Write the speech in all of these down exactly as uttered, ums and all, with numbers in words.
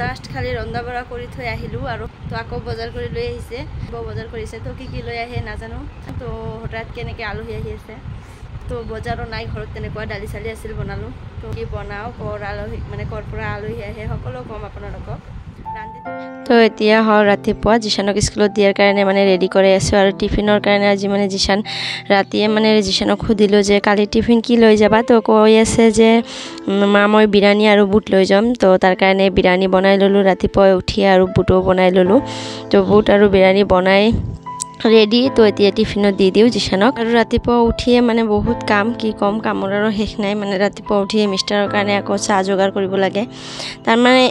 Just খালি ৰন্ধা বঢ়া কৰি থৈ আহিলোঁ আৰু তো আকৌ বজাৰ কৰি লৈ আহিছে বজাৰ কৰিছে তো কি কি লৈ আহে নাজানো তো হঠাৎ কেনেকৈ আলহী আহি আছে তো বজাৰো নাই ঘৰত তেনেকুৱা দালি চালি আছিল বনালোঁ তো কি বনাওঁ কৰ আলহী মানে কৰ পৰা আলহী আহে সকলো কম আপোনালোকক তো এতিয়া হ'ল ৰাতিপুৱা জিশানক স্কুলত দিয়াৰ কাৰণে মানে ৰেডি কৰি আছোঁ আৰু টিফিনৰ কাৰণে আজি মানে জিশান ৰাতিয়ে মানে জিশানক সুধিলোঁ যে কালি টিফিন কি লৈ যাবা তো কৈ আছে যে মা মই বিৰিয়ানী আৰু বুট লৈ যাম তো তাৰ কাৰণে বিৰিয়ানী বনাই ল'লোঁ ৰাতিপুৱাই উঠি আৰু বুটো বনাই ল'লোঁ তো বুট আৰু বিৰিয়ানী বনাই ৰেডি তো এতিয়া টিফিনত দি দিওঁ জিশানক আৰু ৰাতিপুৱা উঠিয়ে মানে বহুত কাম কি কম কামৰ আৰু শেষ নাই মানে ৰাতিপুৱা উঠিয়ে মিষ্টাৰৰ কাৰণে আকৌ চাহ যোগাৰ কৰিব লাগে তাৰমানে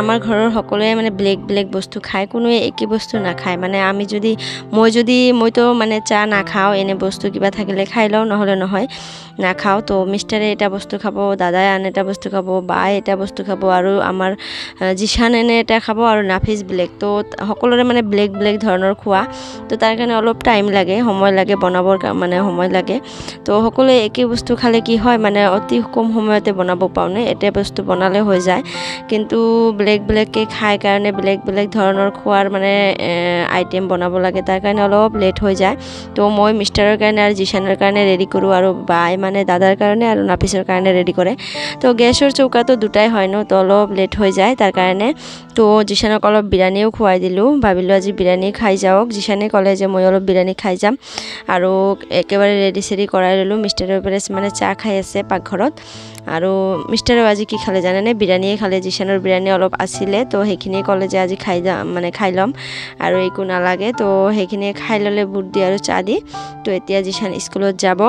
আমাৰ ঘৰৰ সকলোৱে মানে ব্লেক ব্লেক বস্তু খায় কোনোৱে একে বস্তু নাখায় মানে আমি যদি মই যদি মইতো মানে চাহ নাখাওঁ এনে বস্তু কিবা থাকিলে খাই লওঁ নহ'লে নহয় নাখাওঁ তো মিষ্টাৰে এটা বস্তু খাব দাদাই আন এটা বস্তু খাব বাই এটা বস্তু খাব আৰু আমাৰ জিশান এনে এটা খাব আৰু নাফিজ ব্লেক তো সকলোৰে মানে ব্লেক ব্লেক ধৰণৰ খোৱা তো তাৰ কাৰণে অলপ টাইম লাগে সময় লাগে বনাবৰ মানে সময় লাগে তো সকলোৱে একে বস্তু খালে কি হয় মানে অতি কম সময়তে বনাব পাৰোঁনে এটা বস্তু বনালে হৈ যায় কিন্তু ব্লেক ব্লেককৈ খাই কাৰণে ব্লেক ব্লেক ধৰণৰ খোৱাৰ মানে আইটেম বনাব লাগে তাৰ কাৰণে অলপ লেট হৈ যায় তো মই মিষ্টাৰৰ কাৰণে আৰু জিশানৰ কাৰণে ৰেডি কৰোঁ আৰু বাই মানে দাদাৰ কাৰণে আৰু নাফিছৰ কাৰণে ৰেডি কৰে তো গেছৰ চৌকাটো দুটাই হয় ন তো অলপ লেট হৈ যায় তাৰ কাৰণে তো জিশানক অলপ বিৰিয়ানীও খুৱাই দিলোঁ ভাবিলোঁ আজি বিৰিয়ানী খাই যাওক জিশানে ক'লে যে মই অলপ বিৰিয়ানী খাই যাম আৰু একেবাৰে ৰেডি চেডি কৰাই ল'লোঁ মিষ্টাৰৰ পৰা মানে চাহ খাই আছে পাকঘৰত আৰু মিষ্টাৰেও আজি কি খালে জানেনে বিৰিয়ানীয়ে খালে জিশানৰ বিৰিয়ানী অলপ আছিলে তো সেইখিনিয়ে ক'লে যে আজি খাই যাম মানে খাই ল'ম আৰু একো নালাগে তো সেইখিনিয়ে খাই ল'লে বুট দি আৰু চাহ দি তো এতিয়া জিশান স্কুলত যাব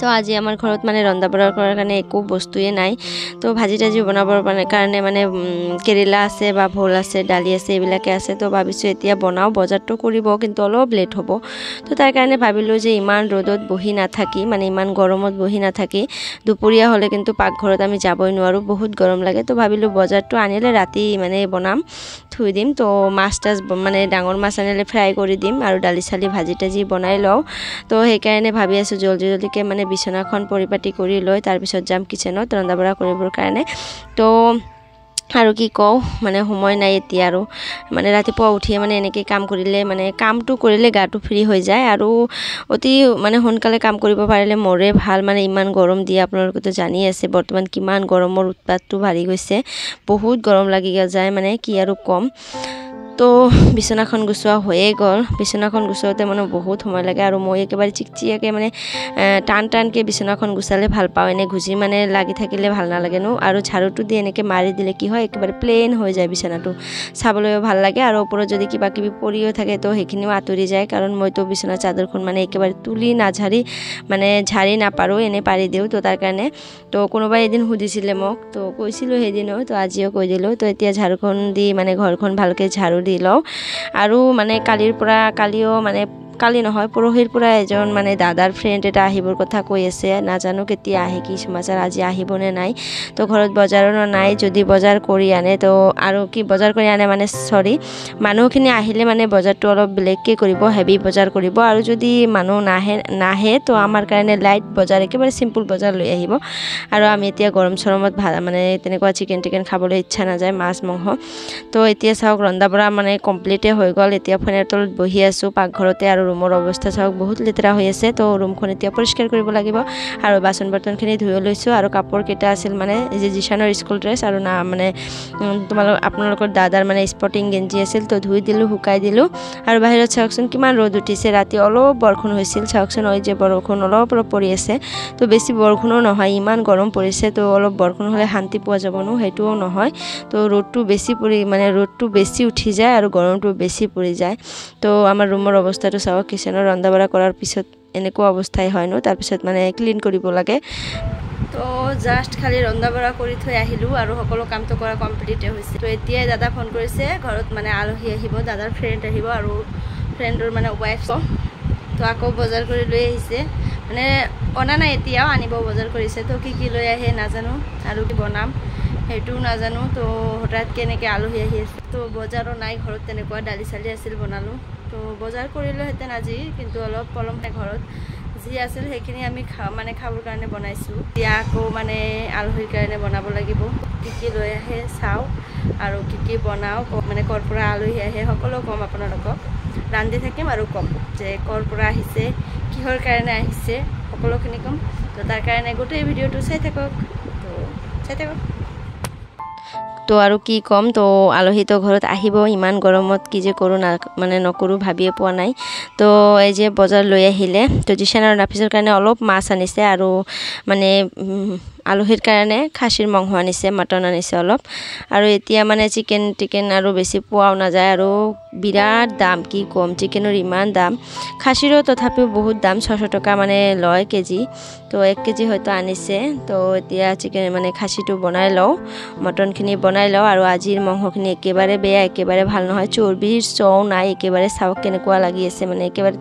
তো আজি আমাৰ ঘৰত মানে ৰন্ধা বঢ়া কৰাৰ কাৰণে একো বস্তুৱে নাই তো ভাজি টাজি বনাবৰ কাৰণে মানে কেৰেলা আছে বা ভোল আছে দালি আছে এইবিলাকে আছে তো ভাবিছোঁ এতিয়া বনাওঁ বজাৰটো কৰিব কিন্তু অলপ লেট হ'ব তো তাৰ কাৰণে ভাবিলোঁ যে ইমান ৰ'দত বহি নাথাকি মানে ইমান গৰমত বহি নাথাকি দুপৰীয়া হ'লে কিন্তু পাকঘৰত আমি যাবই নোৱাৰোঁ বহুত গৰম লাগে তো ভাবিলোঁ বজাৰটো আনিলে ৰাতি মানে বনাম থৈ দিম তো মাছ টাছ মানে ডাঙৰ মাছ আনিলে ফ্ৰাই কৰি দিম আৰু দালি চালি ভাজি টাজি বনাই লওঁ তো সেইকাৰণে ভাবি আছোঁ জলদি জলদিকৈ মানে বিছনাখন পৰিপাটি কৰি লৈ তাৰপিছত যাম কিচেনত ৰন্ধা বঢ়া কৰিবৰ কাৰণে তো আৰু কি কওঁ মানে সময় নাই এতিয়া আৰু মানে ৰাতিপুৱা উঠিয়ে মানে এনেকৈ কাম কৰিলে মানে কামটো কৰিলে গাটো ফ্ৰী হৈ যায় আৰু অতি মানে সোনকালে কাম কৰিব পাৰিলে মোৰে ভাল মানে ইমান গৰম দিয়ে আপোনালোকেতো জানি আছে বৰ্তমান কিমান গৰমৰ উৎপাতটো বাঢ়ি গৈছে বহুত গৰম লাগি যায় মানে কি আৰু কম তো বিছনাখন গুচোৱা হয়ে গ'ল বিছনাখন গুচোৱাতে মানে বহুত সময় লাগে আৰু মই একেবাৰে চিকচিয়াকৈ মানে টান টানকৈ বিছনাখন গুচালে ভাল পাওঁ এনে ঘুচি মানে লাগি থাকিলে ভাল নালাগে ন আৰু ঝাৰুটো দি এনেকৈ মাৰি দিলে কি হয় একেবাৰে প্লেইন হৈ যায় বিছনাটো চাবলৈও ভাল লাগে আৰু ওপৰত যদি কিবা কিবি পৰিও থাকে তো সেইখিনিও আঁতৰি যায় কাৰণ মইতো বিছনা চাদৰখন মানে একেবাৰে তুলি নাঝাৰি মানে ঝাৰি নাপাৰোঁ এনেই পাৰি দিওঁ তো তাৰ কাৰণে তো কোনোবাই এদিন সুধিছিলে মোক তো কৈছিলোঁ সেইদিনো তো আজিও কৈ দিলোঁ তো এতিয়া ঝাৰুখন দি মানে ঘৰখন ভালকৈ ঝাৰু দি লওঁ আৰু মানে কালিৰ পৰা কালিও মানে কালি নহয় পৰহিৰ পৰা এজন মানে দাদাৰ ফ্ৰেণ্ড এটা আহিবৰ কথা কৈ আছে নাজানো কেতিয়া আহে কি সমাচাৰ আজি আহিবনে নাই তো ঘৰত বজাৰো নাই যদি বজাৰ কৰি আনে তো আৰু কি বজাৰ কৰি আনে মানে চৰি মানুহখিনি আহিলে মানে বজাৰটো অলপ বেলেগকৈ কৰিব হেভি বজাৰ কৰিব আৰু যদি মানুহ নাহে নাহে তো আমাৰ কাৰণে লাইট বজাৰ একেবাৰে চিম্পুল বজাৰ লৈ আহিব আৰু আমি এতিয়া গৰম চৰমত ভাল মানে তেনেকুৱা চিকেন টিকেন খাবলৈ ইচ্ছা নাযায় মাছ মাংস তো এতিয়া চাওক ৰন্ধা বঢ়া মানে কমপ্লিটেই হৈ গ'ল এতিয়া ফেনৰ তলত বহি আছোঁ পাকঘৰতে আৰু ৰুমৰ অৱস্থা চাওক বহুত লেতেৰা হৈ আছে তো ৰুমখন এতিয়া পৰিষ্কাৰ কৰিব লাগিব আৰু বাচন বৰ্তনখিনি ধুই লৈছোঁ আৰু কাপোৰকেইটা আছিল মানে যে জিশানৰ স্কুল ড্ৰেছ আৰু না মানে তোমালোক আপোনালোকৰ দাদাৰ মানে স্পৰ্টিং গেঞ্জি আছিল তো ধুই দিলোঁ শুকাই দিলোঁ আৰু বাহিৰত চাওকচোন কিমান ৰ'দ উঠিছে ৰাতি অলপ বৰষুণ হৈছিল চাওকচোন হয় যে বৰষুণ অলপ অলপ পৰি আছে তো বেছি বৰষুণো নহয় ইমান গৰম পৰিছে তো অলপ বৰষুণ হ'লে শান্তি পোৱা যাব ন সেইটোও নহয় তো ৰ'দটো বেছি পৰি মানে ৰ'দটো বেছি উঠি যায় আৰু গৰমটো বেছি পৰি যায় তো আমাৰ ৰুমৰ অৱস্থাটো চাওক কিচেনৰ ৰন্ধা বঢ়া কৰাৰ পিছত এনেকুৱা অৱস্থাই হয় ন তাৰপিছত মানে ক্লিন কৰিব লাগে তো জাষ্ট খালি ৰন্ধা বঢ়া কৰি থৈ আহিলোঁ আৰু সকলো কামটো কৰা কমপ্লিটে হৈছে তো এতিয়াই দাদা ফোন কৰিছে ঘৰত মানে আলহী আহিব দাদাৰ ফ্ৰেণ্ড আহিব আৰু ফ্ৰেণ্ডৰ মানে ৱাইফ তো আকৌ বজাৰ কৰি লৈ আহিছে মানে অনা নাই এতিয়াও আনিব বজাৰ কৰিছে তো কি কি লৈ আহে নাজানো আৰু কি বনাম সেইটোও নাজানো তো হঠাৎ কেনেকৈ আলহী আহি আছে তো বজাৰো নাই ঘৰত তেনেকুৱা দালি চালি আছিল বনালোঁ তো বজাৰ কৰিলোহেঁতেন আজি কিন্তু অলপ পলম নাই ঘৰত যি আছিল সেইখিনি আমি খা মানে খাবৰ কাৰণে বনাইছোঁ এতিয়া আকৌ মানে আলহীৰ কাৰণে বনাব লাগিব কি কি লৈ আহে চাওঁ और कि बनाओ मैं करपरा आलही आए सको कम अपना रान्धि थकिम और कम जे करपरा किहर कारण सकोखि कम तो तार कारण गोटे भिडिओ तो चाई थक तो तो आरो की कम तो आलही तो घरत आहिबो इमान गरमत कि जे करू ना माने नकरू भाबिए पवा नाई तो ए जे बजार लय आहिले तो जिसान आरो नाफिसर कारणे अलप मास आनिसे आरो माने आलहिर कारणे खासिर मंगह आनिसे मटन आनिसे अलप आरो एतिया माने चिकेन टिकेन आरो बेसी पवाव ना जाय आरो बिराट दाम की कम चिकेनर इमान दाम खासिरो तथापि बहुत दाम छश टका माने लय केजी तो एक केजी होयतो आनिसे तो एतिया चिकेन माने खासिटो बनाय लओ मटन खिनि बना लो और आजिर मंगखनी एकेबारे बेया एकेबारे भाल नहय चर्बिर चौ नाई एकेबारे साव केनेकुवा लागि आछे माने एकेबारे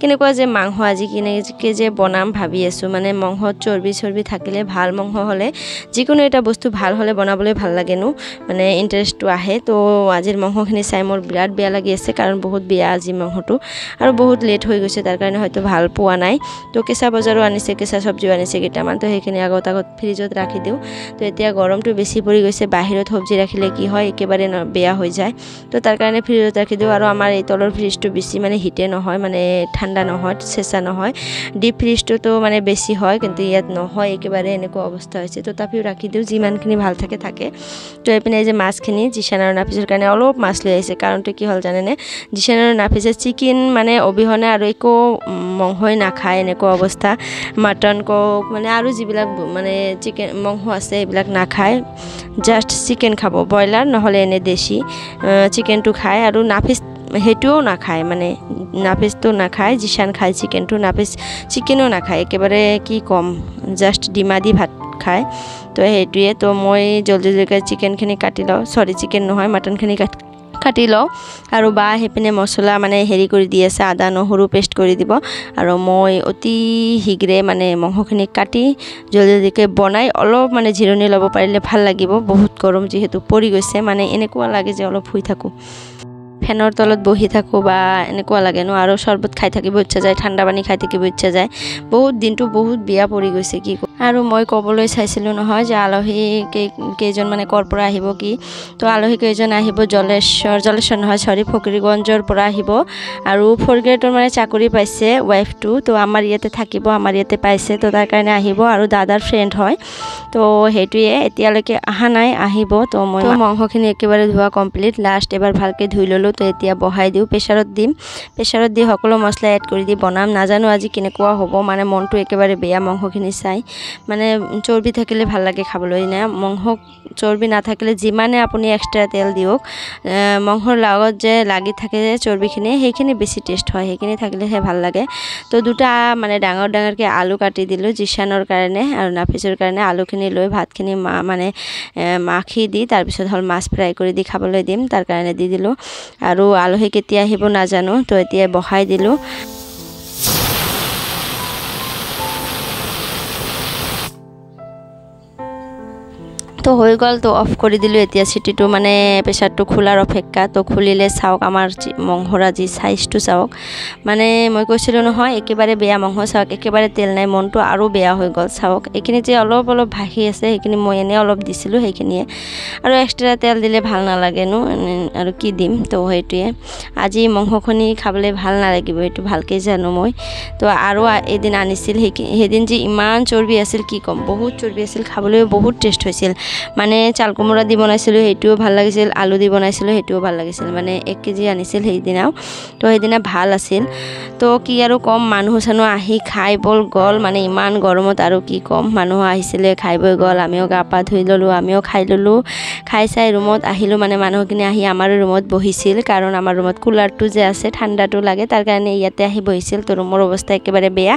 केनेकुवा जे मांस आजि किनेके जे बनाम भाबि आसु माने मंगहत चर्बि चर्बि थाकिले भाल मंगह हले जिकोनो एटा बस्तु भाल हले बनाबले भाल लागेनु माने इंटरेस्ट तो आहे तो आजिर मंगखनी साइ मोर बिराट बेया लागि आछे कारण बहुत बेया आजि मंगहटो और बहुत लेट होय गयसे तार कारणे हयतो भाल पोवा नाई तो केसा बजारो आनिसे केसा सब्जी आनिसे केटामान तो हेखिनि आगत आगत फ्रिजत राखि दिउ तो एतिया गरमटो बेसी परि गयसे बाहिरत सब्जी राखिले कि हय एकेबारे बेया हो जाए तो तार कारणे फ्रिजत राखि दिउ आरो आमार ए तलर फ्रिज तो बेसी माने हिटे न हय माने ठंडा न हय सेसा न हय डीप फ्रिज तो तो माने बेसी हय किन्तु यात न हय एकेबारे एनेको अवस्था होइसे तो तापिउ राखि दिउ जिमानखिनि भाल थाके थाके तो एपिने जे मासखिनि जिसानार नाफिसर कारणे अलप मास लय आइसे कारणटा कि हल जानेने जिसानार नाफिसे चिकेन माने अबिहने आरो एको मंहय ना खाय एनेको अवस्था मटन को माने आरो जिबिलाक माने चिकेन मंह आसे एबिलाक ना खाय जस्ट चिकेन खाब ब्रयलार नहले एने देशी चिकेन तो खाए और नाफिस हेटुओ ना खाए माने नाफिस तो ना खाए जिसान खाए चिकेन तो नाफिस चिकेनो ना खाए एकेबारे कि कम जस्ट डिमादी भात खाए तो हेटुए तो मैं जल्दी जल्दी चिकेनखिनि काटि लओ सरी चिकेन नहय मटनखिनि काट काटि लओ और बा हेपिने मसला माने हेरि करि दिए आछे आदा नहुरु पेस्ट करि दिबो और मैं अति हिगरे माने मंगखिनि काटि जल्दी जल्दी बनाई अलप माने झिरनि लबो पारिले भाल लागिबो बहुत गरम जेहेतु परि गइसे माने एनेकुवा लागे जे अलप हुइ थाकु फैनर तलत बहि थाको बा एनेकुवा लागे न और शरबत खाइ थाकिबो इच्छा जाय ठंडा पानी खाइ थाकिबो इच्छा जाय बहुत दिन तो बहुत बिया परि गइसे कि और मैं कबले चाहूँ नहय आलही कईजन मानने करपरा कि तो आलही कईजन जलेश्वर जलेश्वर नहय सरी फकीरगंजर परा और फोर्थ ग्रेडर मानने चाकरी पाइसे वाइफ तो तो आमार इयाते थाकिबो आमार इयाते पाइसे तो तार कारणे आहिब और दादार फ्रेंड हय तो हेटुए एतियालके अहा नाई आहिब तो मैं मंगखिनि एकेबारे धुआ कमप्लीट लास्ट एबार भालके धुई ललो तो एतिया बहाय दिउ प्रेसारत दिम प्रेसारत दि सकलो मसला एड करि दि बनाम नाजानो आजि केनेकुवा हबो माने मनटो एकेबारे बेया मंगखिनि चाइ माने चर्बि থাকিলে ভাল লাগে খাবলৈ না মংহ চর্বি না থাকিলে যিমানে আপুনি এক্সট্রা তেল দিওক মংহৰ লগত যে লাগি থাকে চর্বিখিনি সেইখিনি বেছি টেস্ট হয় সেইখিনি থাকিলে হে ভাল লাগে তো দুটা মানে ডাঙৰ ডাঙৰকে আলু কাটি দিলো জিশানৰ কাৰণে আৰু নাফিসৰ কাৰণে আলুখিনি লৈ ভাতখিনি মা মানে মাখি দি তাৰ পিছত হল মাছ ফ্ৰাই কৰি দি খাবলৈ দিম তাৰ কাৰণে দি দিলো আৰু আলুহে কেতিয়া আহিব না জানো তো এতিয়া বহাই দিলো तो हो गल तो अफ कर दिल एतिया सीटी तो माने प्रेसार तो खोलार अपेक्षा तो खुलिले चावक आमार मंगहरा जी साइज तो चावक माने मैं कैसिलो नहय एकेबारे बेया मंगह चावक एकेबारे तेल नाई मन तो आरो बेया हो गल चावक एखिनि जे अलप अलप भाखि आछे एखिनि मैं एने अलप दिसिलो हेखिनिए और एक्सट्रा तेल दिले भाल ना लागे नु और कि दिम तो हेटुए आजि मंगहखनि खाबले भाल ना लागिबो एटु भालके जानो मैं तो आरो एदिन आनिसिल हेदिन जे इमान चर्बि आछिल कि कम बहुत चर्बि आछिल खाबले बहुत टेस्ट होइसिल माने चाल कोमरा दि बनाइसिलो हेटुओ ভাল লাগিছিল आलू दि बनाइसिलो हेटुओ ভাল লাগিছিল माने एक केजी आनिছিল हेदिनाও तो हेदिना ভাল আছিল तो कि आरो कम মানুহ সানো আহি খাই বল গল माने ইমান গরমত আৰু কি কম মানুহ আহিছিলে খাই বৈ গল আমিও গা পা ধুই ললো আমিও খাই ললো খাই চাই রুমত আহিলো माने মানুহখিনি আহি আমাৰ ৰুমত বহিছিল কাৰণ আমাৰ ৰুমত কুলাৰটো যে আছে ঠান্ডাটো লাগে তাৰ কাৰণে ইয়াতে আহি বহিছিল তো ৰুমৰ অৱস্থা একেবাৰে বেয়া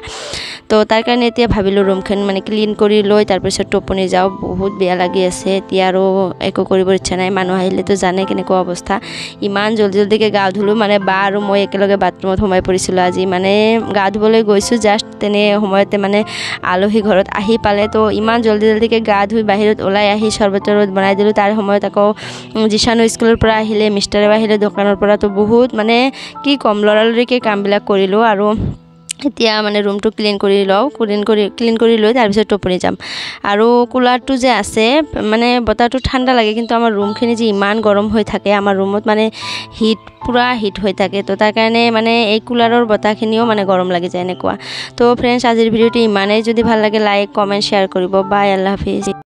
তো তাৰ কাৰণে এতিয়া ভাবিলো ৰুমখন माने ক্লিন কৰি লৈ তাৰ পিছত টোপনি যাও বহুত বেয়া লাগি আছে এতিয়া আৰু একো কৰিব ইচ্ছা নাই মানুহ আহিলে তো জানে কেনেকুৱা অৱস্থা ইমান জলদি জলদিকে গা ধুলো माने বা আৰু মই একেলগে বাথৰুমত সোমাই পৰিছিলো আজি माने গা ধুবলৈ গৈছো জাস্ট তেনে সময়তে माने আলহী ঘৰত আহি পালে তো ইমান জলদি জলদিকে গা ধুই বাহিৰত ওলাই আহি শৰবতৰ ৰদ বনাই দিলো তাৰ সময়ত আকৌ জিশানো স্কুলৰ পৰা আহিলে মিষ্টাৰে বাহিৰে দোকানৰ পৰা তো বহুত माने কি কম লৰালৰিকে কামবিলাক কৰিলো আৰু এতিয়া মানে ৰুমটো ক্লিন কৰি লও ক্লিন কৰি ক্লিন কৰি লৈ তাৰ পিছত টোপনি যাম আৰু কুলাৰটো যে আছে মানে বতাহটো ঠান্ডা লাগে কিন্তু আমাৰ ৰুমখিনি যে ইমান গৰম হৈ থাকে আমাৰ ৰুমত মানে হিট পুৰা হিট হৈ থাকে তো তাৰ কাৰণে মানে এই কুলাৰৰ বতাহখিনিও মানে গৰম লাগি যায় এনেকুৱা তো ফ্ৰেন্ডস আজিৰ ভিডিওটি ইমানেই যদি ভাল লাগে লাইক কমেন্ট শেয়াৰ কৰিব বাই আল্লাহ হাফেজ।